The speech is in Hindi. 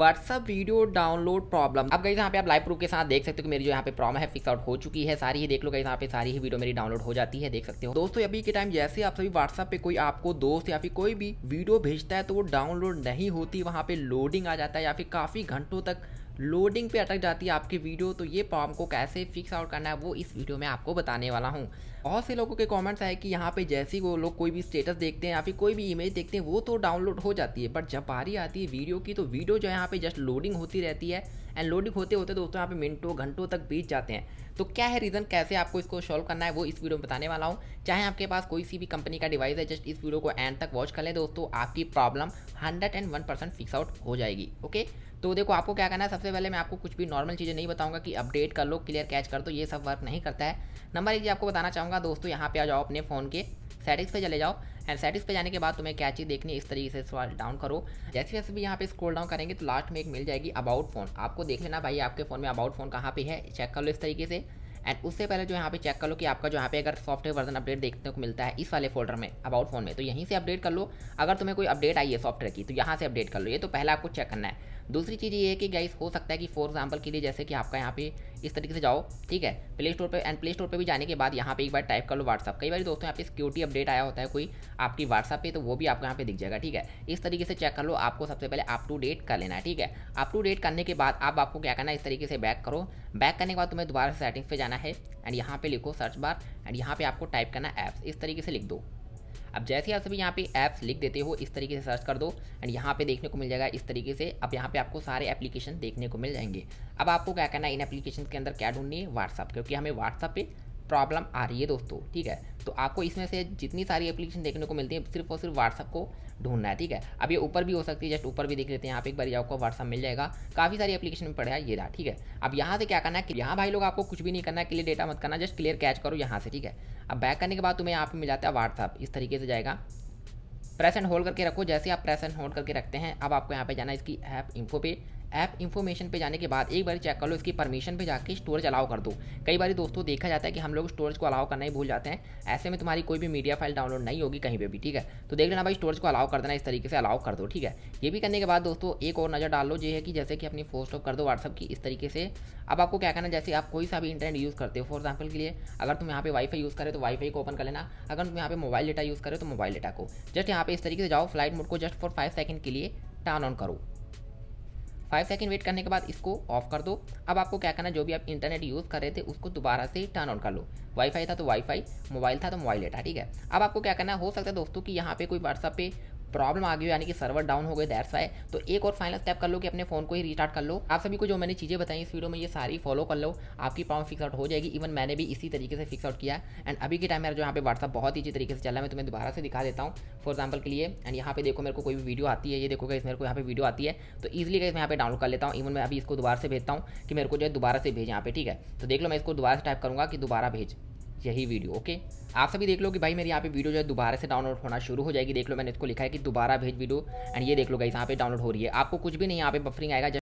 WhatsApp video download problem. अब गाइस यहाँ पे आप लाइव प्रूफ के साथ देख सकते हो कि मेरी जो यहाँ पे प्रॉब्लम है फिक्स आउट हो चुकी है सारी ही। देख लो गाइस यहाँ पे सारी ही वीडियो मेरी डाउनलोड हो जाती है, देख सकते हो दोस्तों। अभी के टाइम जैसे आप सभी WhatsApp पे कोई आपको दोस्त या फिर कोई भी वीडियो भेजता है तो वो डाउनलोड नहीं होती, वहाँ पे लोडिंग आ जाता है या फिर काफ़ी घंटों तक लोडिंग पे अटक जाती है आपकी वीडियो। तो ये प्रॉब्लम को कैसे फिक्स आउट करना है वो इस वीडियो में आपको बताने वाला हूँ। बहुत से लोगों के कमेंट्स आए कि यहाँ पे जैसे ही वो लोग कोई भी स्टेटस देखते हैं या फिर कोई भी इमेज देखते हैं वो तो डाउनलोड हो जाती है, बट जब बारी आती है वीडियो की तो वीडियो जो है यहाँ पे जस्ट लोडिंग होती रहती है। एंड लोडिंग होते होते दोस्तों यहाँ पे मिनटों घंटों तक बीत जाते हैं। तो क्या है रीज़न, कैसे आपको इसको सॉल्व करना है वो इस वीडियो में बताने वाला हूँ। चाहे आपके पास कोई सी भी कंपनी का डिवाइस है, जस्ट इस वीडियो को एंड तक वॉच कर लें दोस्तों, आपकी प्रॉब्लम 101% फिक्स आउट हो जाएगी। ओके, तो देखो आपको क्या करना है। सबसे पहले मैं आपको कुछ भी नॉर्मल चीज़ें नहीं बताऊँगा कि अपडेट कर लो, क्लियर कैच कर दो, ये सब वर्क नहीं करता है। नंबर एक आपको बताना चाहूँगा दोस्तों, यहाँ पे आ जाओ अपने फ़ोन के सेटिंग्स पे चले जाओ। एंड सेटिंग्स पे जाने के बाद तुम्हें क्या चीज़ देखनी है इस तरीके से स्क्रॉल डाउन करो। जैसे जैसे भी यहाँ पे स्क्रॉल डाउन करेंगे तो लास्ट में एक मिल जाएगी अबाउट फ़ोन। आपको देख लेना भाई आपके फ़ोन में अबाउट फ़ोन कहाँ पे है, चेक कर लो इस तरीके से। एंड उससे पहले जो यहाँ पे चेक कर लो कि आपका जो यहाँ पे अगर सॉफ्टवेयर वर्जन अपडेट देखने को मिलता है इस वाले फोल्डर में अबाउट फोन में, तो यहीं से अपडेट कर लो। अगर तुम्हें कोई अपडेट आई है सॉफ्टवेयर की तो यहाँ से अपडेट कर लो, ये तो पहले आपको चेक करना है। दूसरी चीज़ ये है कि गाइस हो सकता है कि फॉर एग्जाम्पल के लिए जैसे कि आपका यहाँ पे इस तरीके से जाओ, ठीक है, प्ले स्टोर पर। एंड प्ले स्टोर पर भी जाने के बाद यहाँ पे एक बार टाइप कर लो WhatsApp। कई बार दोस्तों यहाँ पे सिक्योरिटी अपडेट आया होता है कोई आपकी WhatsApp पे, तो वो भी आपको यहाँ पे दिख जाएगा, ठीक है। इस तरीके से चेक कर लो, आपको सबसे पहले अप टू डेट कर लेना है, ठीक है। अप टू डेट करने के बाद अब आपको क्या करना है, इस तरीके से बैक करो। बैक करने के बाद तुम्हें दोबारा सेटिंग्स पर जाना है एंड यहाँ पे लिखो सर्च बार। एंड यहाँ पे आपको टाइप करना ऐप्स, इस तरीके से लिख दो। अब जैसे ही आप सभी यहाँ पे ऐप्स लिख देते हो इस तरीके से सर्च कर दो एंड यहाँ पे देखने को मिल जाएगा इस तरीके से। अब यहाँ पे आपको सारे एप्लीकेशन देखने को मिल जाएंगे। अब आपको क्या करना है, इन एप्लीकेशन के अंदर क्या ढूंढनी है, WhatsApp, क्योंकि हमें WhatsApp पे प्रॉब्लम आ रही है दोस्तों, ठीक है। तो आपको इसमें से जितनी सारी एप्लीकेशन देखने को मिलती है सिर्फ और सिर्फ WhatsApp को ढूंढना है, ठीक है। अब ये ऊपर भी हो सकती है, जस्ट ऊपर भी देख लेते हैं। यहाँ पे एक बार ये आपको WhatsApp मिल जाएगा, काफ़ी सारी एप्लीकेशन में पड़ा है ये रहा, ठीक है। अब यहाँ से क्या करना है कि यहाँ भाई लोग आपको कुछ भी नहीं करना है, क्लियर डेटा मत करना, जस्ट क्लियर कैच करो यहाँ से, ठीक है। अब बैक करने के बाद तुम्हें यहाँ पर मिल जाता है WhatsApp, इस तरीके से जाएगा। प्रेस एंड होल्ड करके रखो, जैसे आप प्रेस एंड होल्ड करके रखते हैं अब आपको यहाँ पे जाना है इसकी ऐप इन्फो पे। ऐप इन्फॉर्मेशन पे जाने के बाद एक बार चेक कर लो इसकी परमिशन पे जाके स्टोरेज अलाउ कर दो। कई बार दोस्तों देखा जाता है कि हम लोग स्टोरेज को अलाउ करना ही भूल जाते हैं, ऐसे में तुम्हारी कोई भी मीडिया फाइल डाउनलोड नहीं होगी कहीं पे भी, ठीक है। तो देख लेना भाई स्टोरेज को अलाउ कर देना, इस तरीके से अलाउ कर दो, ठीक है। ये भी करने के बाद दोस्तों एक और नज़र डाल लो, ये है कि जैसे कि अपनी फोन स्टॉप कर दो WhatsApp की, इस तरीके से। अब आपको क्या करना है, जैसे आप कोई सा भी इंटरनेट यूज़ करते हो, फॉर एग्जाम्पल के लिए अगर तुम यहाँ पे वाईफाई यूज़ करें तो वाईफाई को ओपन कर लेना। अगर तुम यहाँ पे मोबाइल डेटा यूज़ करें तो मोबाइल डेटा को जस्ट यहाँ पे इस तरीके से जाओ, फ्लाइट मोड को जस्ट फॉर 5 सेकंड के लिए टर्न ऑन करो। 5 सेकंड वेट करने के बाद इसको ऑफ कर दो। अब आपको क्या करना है, जो भी आप इंटरनेट यूज़ कर रहे थे उसको दोबारा से टर्न ऑन कर लो। वाईफाई था तो वाईफाई, मोबाइल था तो मोबाइल डेटा, ठीक है। अब आपको क्या करना है, हो सकता है दोस्तों कि यहाँ पे कोई WhatsApp पे प्रॉब्लम आ गई, यानी कि सर्वर डाउन हो गए, दैट्स व्हाई। तो एक और फाइनल स्टेप कर लो कि अपने फोन को ही रिस्टार्ट कर लो। आप सभी को जो मैंने चीज़ें बताई इस वीडियो में ये सारी फॉलो कर लो, आपकी प्रॉब्लम फिक्स आउट हो जाएगी। इवन मैंने भी इसी तरीके से फिक्स आउट किया। एंड अभी के टाइम मेरा जो यहाँ पे WhatsApp बहुत ईजी तरीके से चल रहा है, मैं तुम्हें दोबारा से दिखा देता हूँ फॉर एग्जाम्पल के लिए। एंड यहाँ पे देखो मेरे को कोई भी वीडियो आती है, ये देखो गाइस मेरे को यहाँ पे वीडियो आती है तो ईजिली गाइस मैं यहाँ पे डाउनलोड कर लेता हूँ। इवन मैं अभी इसको दोबारा से भेजता हूँ कि मेरे को जो है दोबारा से भेज यहाँ पे, ठीक है। तो देख लो मैं इसको दोबारा से टाइप करूँगा कि दोबारा भेज यही वीडियो। ओके, आप सभी देख लो कि भाई मेरी यहाँ पे वीडियो जो है दोबारा से डाउनलोड होना शुरू हो जाएगी। देख लो मैंने इसको लिखा है कि दोबारा भेज वीडियो एंड ये देख लो गाइस यहाँ पे डाउनलोड हो रही है। आपको कुछ भी नहीं यहाँ पे बफरिंग आएगा।